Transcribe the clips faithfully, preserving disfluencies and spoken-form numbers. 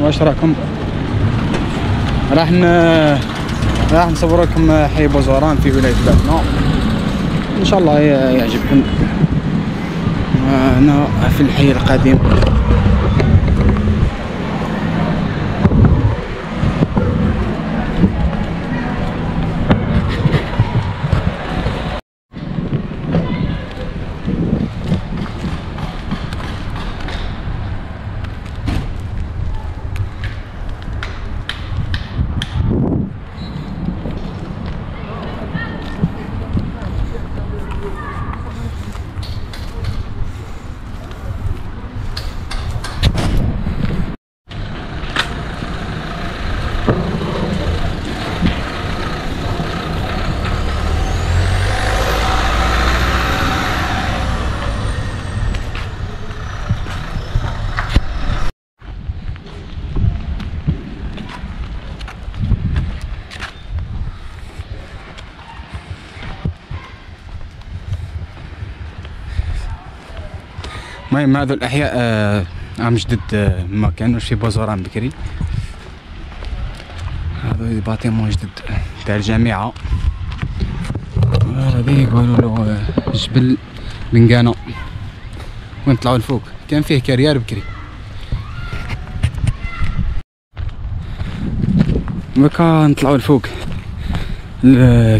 واش راكم؟ راح ن... راح نصور لكم حي بوزوران في ولاية باتنا، ان شاء الله يعجبكم. هنا في الحي القديم المهم. هذو الاحياء عم جدد ما كانوش في بوزوران بكري. هذو باتيمون جدد تاع الجامعه، هذي يقولوا له جبل بنقانه. وين طلعوا لفوق كان فيه كارير بكري. وكا نطلعوا لفوق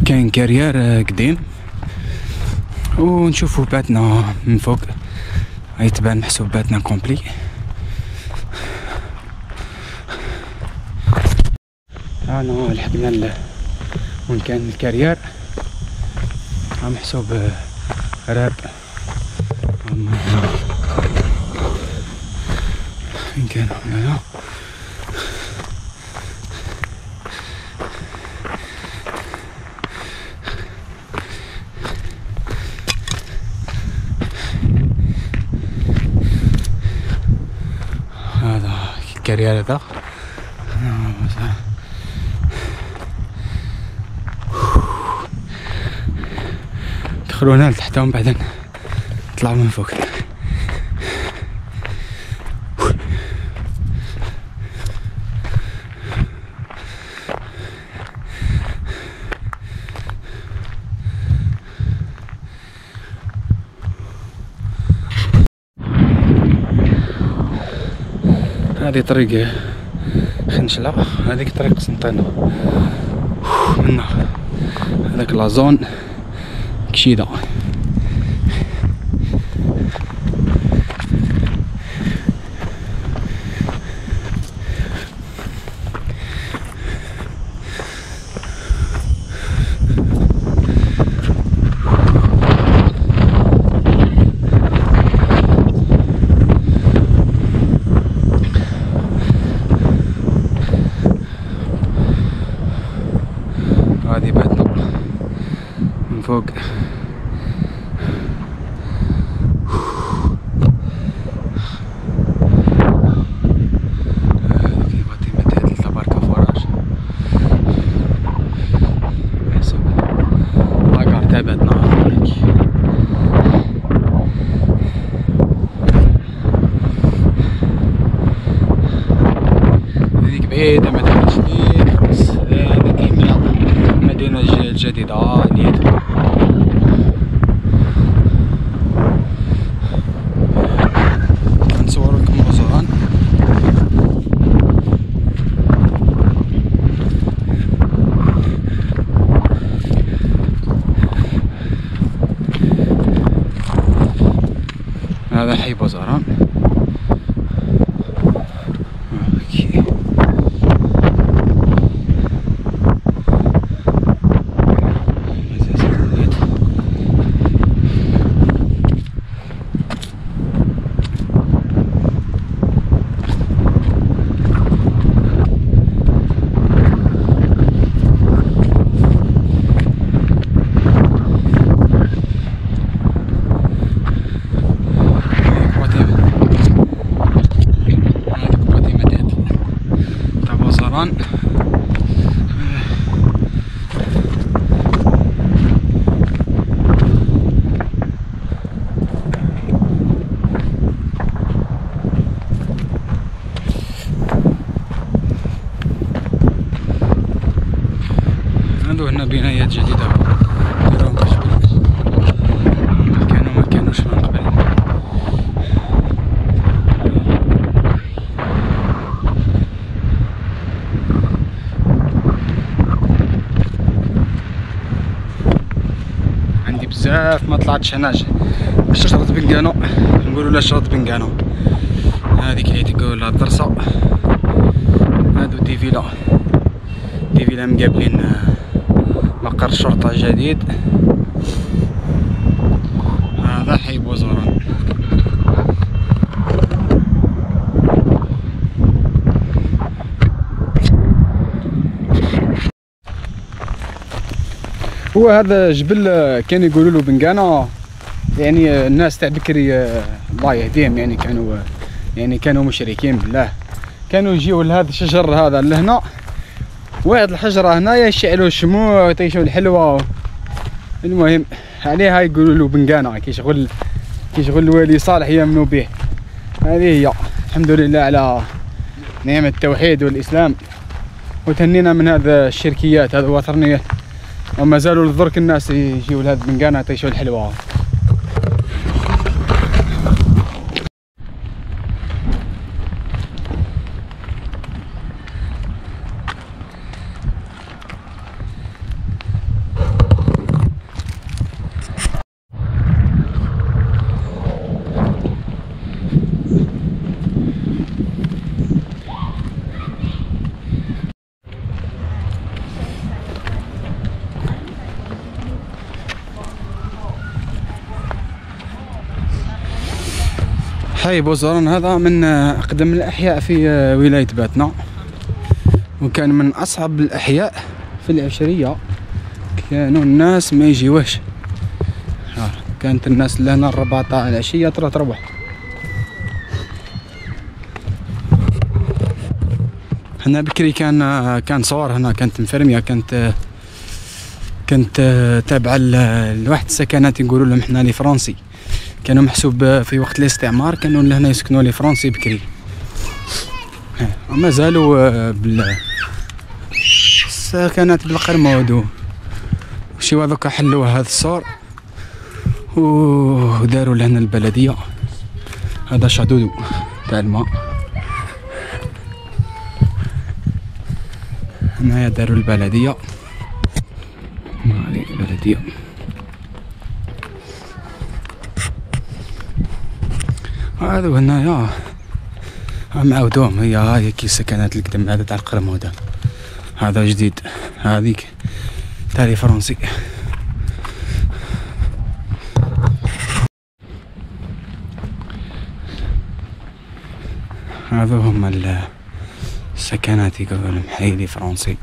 كاين كارير قديم ونشوفوا باتنا من فوق. هاي تبان محسوب باتنا كومبلي. انا لحقنا ال... وين كان الكارير عم محسوب راب. وين كانوا هنا؟ الكارير هذا دخلوا هنا لتحتهم، بعدين طلعوا من فوق. هذه طريق خنشلة، هذيك طريق قسنطينة. منا هذاك لازون كشيدة. هادي باتنا من فوق. جديد اه نيت نصور لكم بوزوران. هذا حي بوزوران. عندنا بنايات جديدة راهم كتبان ما كانوا ما كانوش من قبل. عندي بزاف ما طلعتش هنا شجرة بنكانو، نقولوا لها شجرة بنكانو، هذيك اللي تقول لها الدرسة. هادو دي فيلا دي فيلا مقابلين مقر شرطة جديد. هذا حي بوزوران. هو هذا جبل كان يقولوا له بنكانو، يعني الناس تاع بكري الله يهديهم، يعني كانوا يعني كانوا مشركين بالله، كانوا يجيو لهذا الشجر هذا لهنا، واحد الحجره هنايا يشعلوا الشموع ويطيشوا الحلوه. المهم عليها يقولوا له بنكانه، كيشغل كيشغل الوالي صالح يامنوا به. هذه هي، الحمد لله على نعمه التوحيد والاسلام، وتهنينا من هذا الشركيات هذا وطرنيه، وما زالوا للدرك الناس يجيو لهذا بنكانه يطيشوا الحلوه. حي بوزوران هذا من أقدم الأحياء في ولاية باتنا، وكان من أصعب الأحياء في العشرية، كانوا الناس ما يجيوهش. كانت الناس لهنا الرباطة على العشية تروح تروح. هنا بكري كان كان صور هنا، كانت مفرمية، كانت كانت تابعة لواحد السكنات يقولوا لهم حنا لي فرنسي، كانوا محسوب في وقت الاستعمار كانوا لهنا يسكنوا لي فرنسي بكري، وما زالوا بالسكنات بالقرمود. وشي هذوك حلوا هذا الصور وداروا لهنا البلدية. هذا شادودو تاع الماء، هنايا داروا البلدية مالي البلدية. هادو هنايا هم عاودوهم، هي هاي كي سكنات القدم هذا تاع القرمودة، هذا جديد، هذيك تاع لي فرنسي. هذو هما السكنات يقولولهم حي لي فرنسي،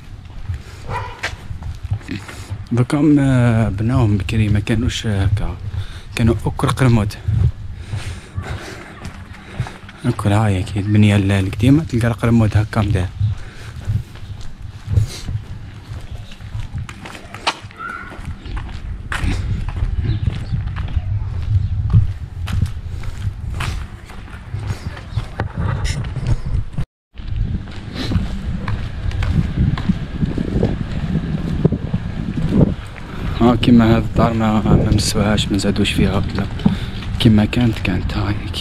دوكا بناوهم بكري ما كانوش هكا، كانوا أكر قرمود. نقول هاي كي البنيه القديمه تلقى القرمود هكا مدار. ها كيما هاد الدار ما ما نسواهاش، ما زادوش فيها لا، كيما كانت كانت هايك.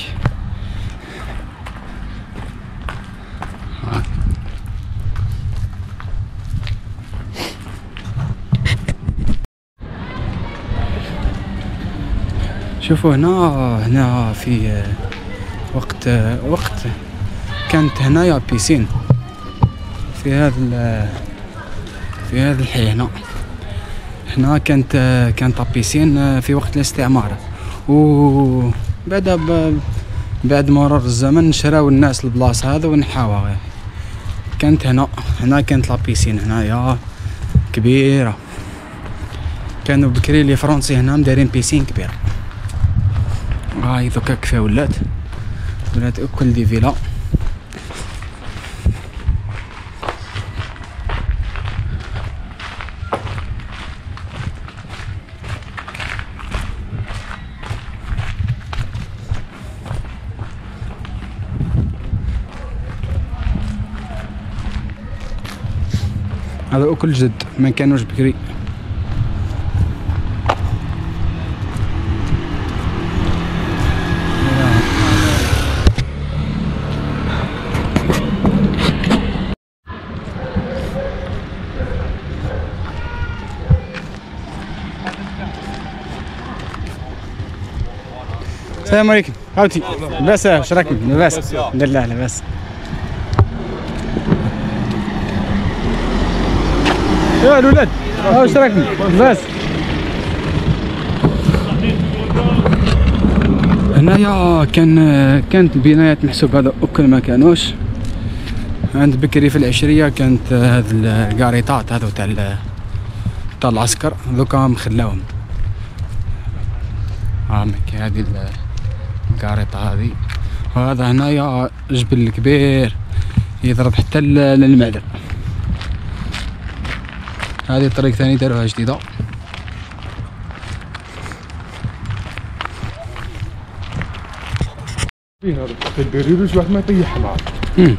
شوفوا هنا هنا في وقت وقت كانت هنايا بيسين في هذا في هذا الحي هنا. هنا كانت كانت بيسين في وقت الاستعمار، وبعد بعد مرور الزمن شراو الناس البلاصه هذا ونحاوها. كانت هنا هنا كانت لابيسين هنايا كبيره، كانوا بكري لي فرنسي هنا مدارين بيسين كبيره. هاي دوكا كفا ولات ولات كل دي فيلا. هذا كل جد ما كانوش بكري. السلام عليكم. هاوتي لاباس؟ واش راكم؟ لاباس الحمد لله لاباس. يا الولاد واش راكم؟ لاباس. هنايا كان كانت البنايات محسوبه هذا اوكل ما كانوش. عند بكري في العشريه كانت هاد الكاريطات هادو تاع تاع العسكر دوكا مخلاوهم. هامك هادي الكاريطه هادي. وهذا هنايا جبل كبير يضرب حتى للمعدن. هذه الطريق ثاني داروها جديده. فين هذا البريروش واحد ما يطيح معاه.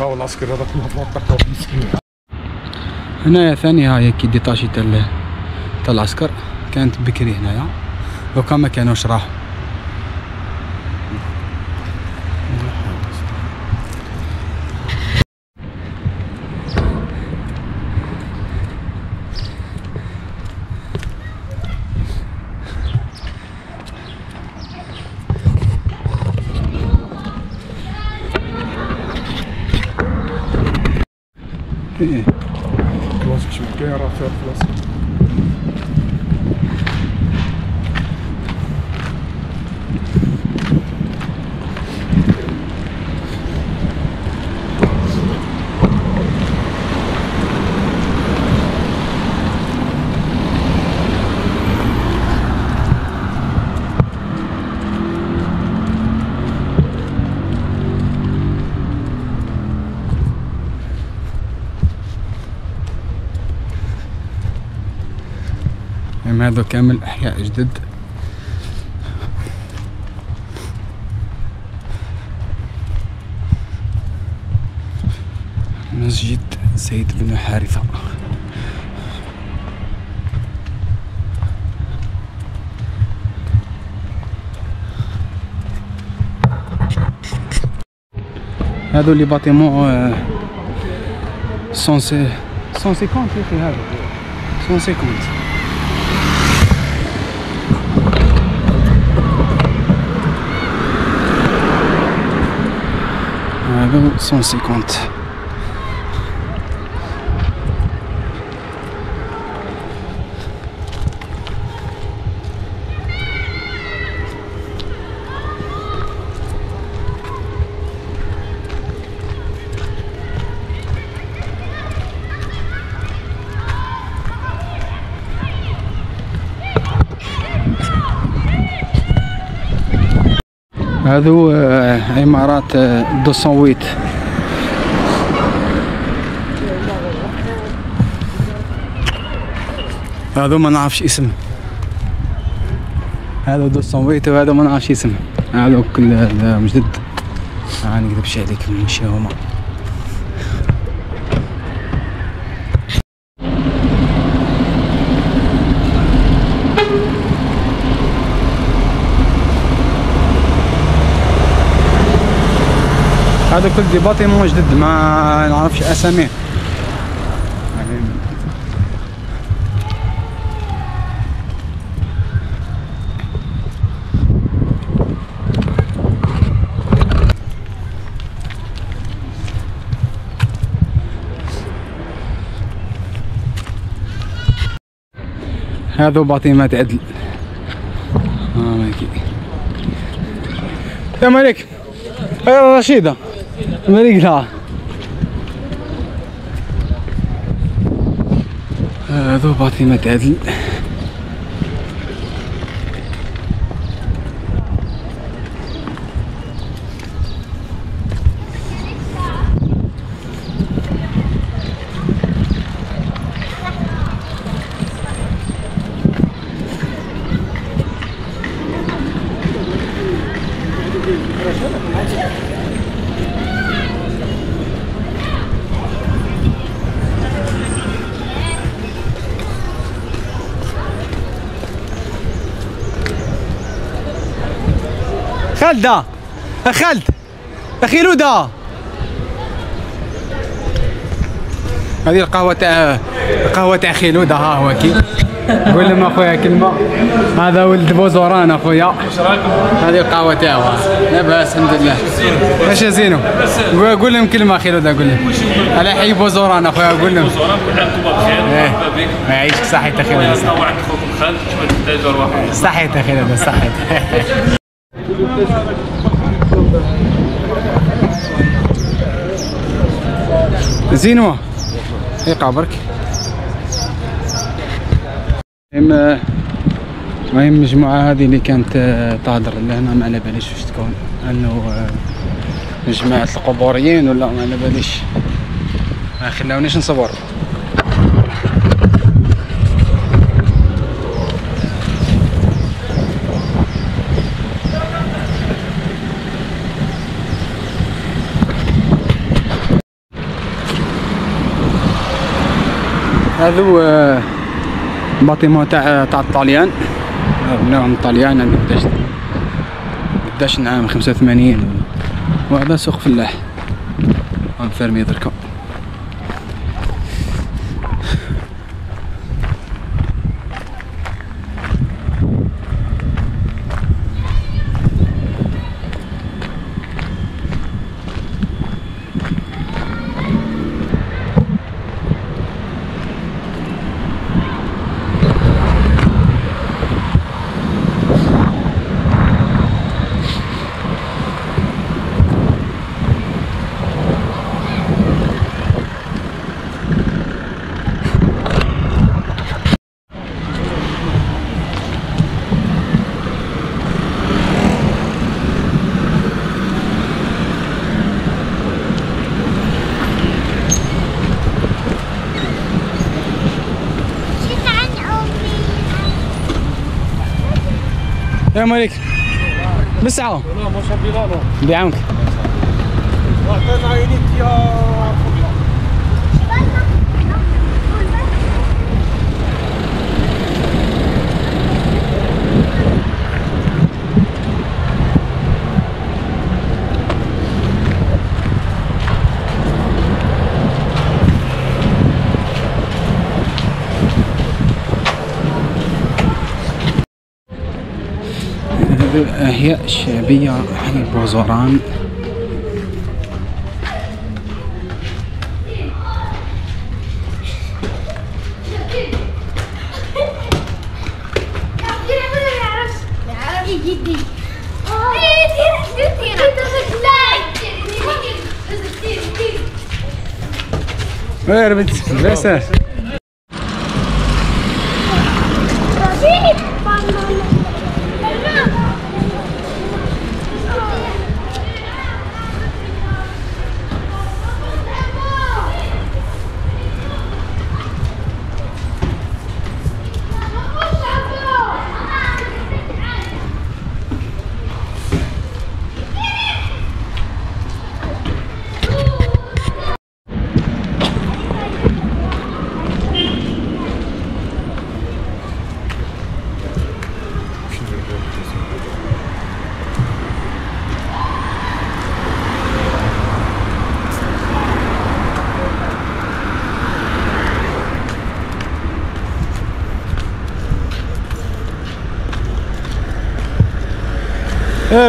هاو العسكر هذا كله بلاطه مسكين. هنايا ثاني هاي كي ديطاشي تاع تاع العسكر كانت بكري هنايا دوكا ما كانوش راح. ايه كلاسيك شبكاية راه فيها كلاسيك. هذا كامل احياء جدد. مسجد سيد بن حارثة. هذو لي باتيمون مية وخمسين في هذا مية وخمسين. مية وخمسين هذو عمارات مئتين وثمانية. هذو ما نعرفش اسمه. هذا مئتين وثمانية وهذا ما نعرفش اسمه. هذو كل جدد. ما نكذبش عليك ماشي هما. هذا كل دي باتيمون جدد ما نعرفش اساميه. هذو باتيمات عدل. السلام عليكم. يا رشيده مريقلها. هذو باطيمات عدل. خالدة خالد أخي لودا هذه القهوه تاع قهوه تاع خلود. ها هو كي قول لهم اخويا كلمه. هذا ولد بوزوران اخويا، هذه القهوه تاعو لاباس الحمد لله. واش زينو قول لهم كلمه خلود، قول لهم على حي بوزوران اخويا، قول لهم بوزوران كل عام انتم بخير. مرحبا بك، يعيشك صحيتك خلود، نتطوع عند خوك الخالد باش تاجر واحد صحيتك خلود صحيتك. زينوه يقع برك. المهم المجموعة هذه اللي كانت تهدر لهنا ما على باليش واش تكون، انه جماعة القبوريين ولا ما على باليش، ما خلاونيش نصور. هذو باتيمون تاع تاع الطاليان، بناوهم الطاليان قداش قداش عام خمسة وثمانين. وهذا سوق فلاح غنفرمي دركا. السلام عليكم. بالساعة. لا مش بلالو. بعونك. الأحياء الشعبية حي بوزوران. ويا ربي لاباس يا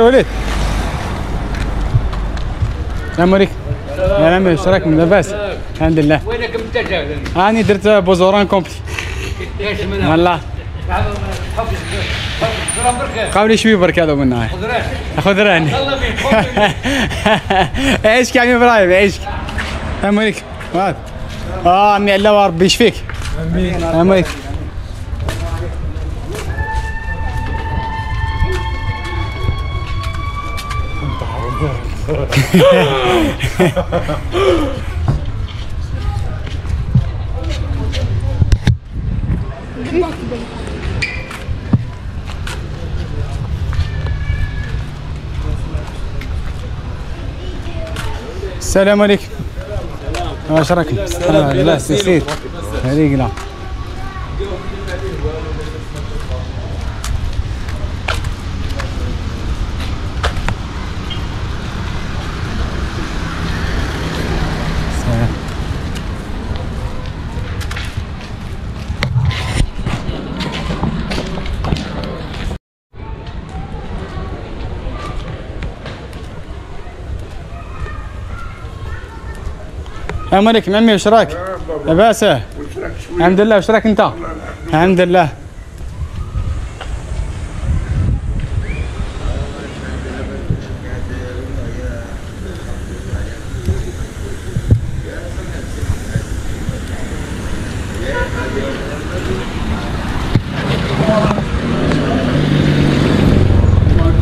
وليد. السلام عليكم. يا عمي واش راكم لاباس؟ الحمد لله. وينك انت جاي؟ راني درت بوزوران كومبلي. قداش منها؟ والله قاولي شوي برك هذا منا. خذ راه. خذ راه. يلا بيك. عيشك يا عمي ابراهيم، عيشك. السلام عليكم. واه. اه عمي علاوه ربي يشفيك. امين. السلام عليكم. السلام عليكم. واش راكم؟ لا سير هذيك لا. السلام عليكم عمي. واش راك؟ لاباس؟ الحمد لله. واش راك انت؟ الحمد لله.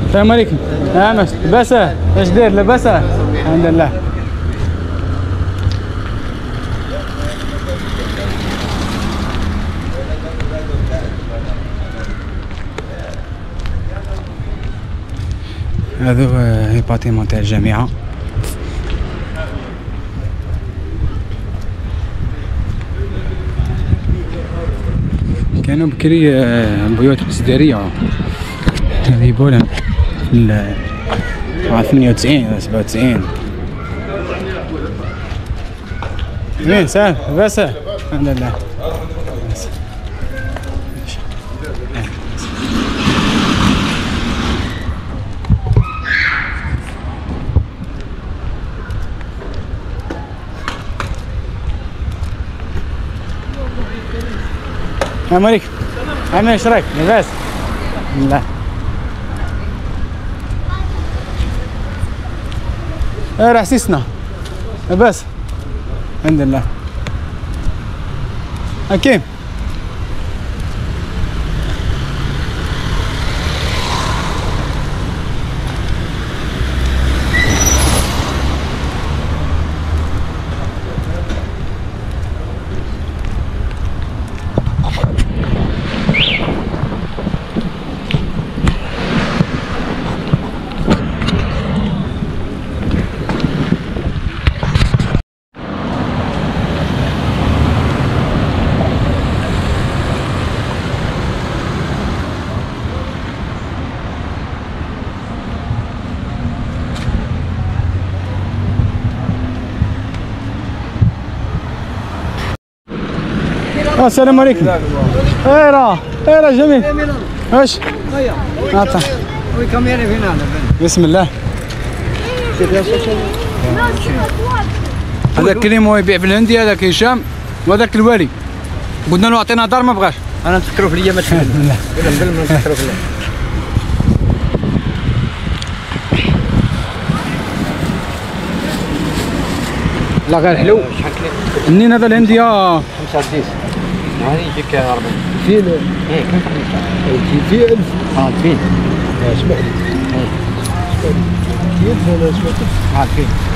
السلام عليكم. نعم لاباس؟ اش داير؟ لاباس؟ الحمد لله. هذا هو الباتيمون تاع الجامعة. كانوا بكري بيوت الإصدارية هذه بولا في ثمانية وتسعين ولا سبعة وتسعين. وين سهل بس؟ الحمد لله. السلام عليكم عمي. واش راك؟ لاباس؟ لا اه راه حسيسنا. لاباس؟ الحمد لله. اكيم السلام عليكم. ايه راه ايه راه جميل. واش؟ عطا بسم الله. هذاك كريم هو يبيع في الهندي، هذاك هشام وهذاك الوالي. قلنا له اعطينا دار ما بغاش. انا نفكروا في الايام الحاليه. نفكروا في الايام. لا غير حلو. منين هذا الهندي؟ خمسة ديس. هذه يجيك أربعين في ال إيه في ألف. آه فين؟ اسمح لي. اسمح لي. كيف أنا اسمح لي؟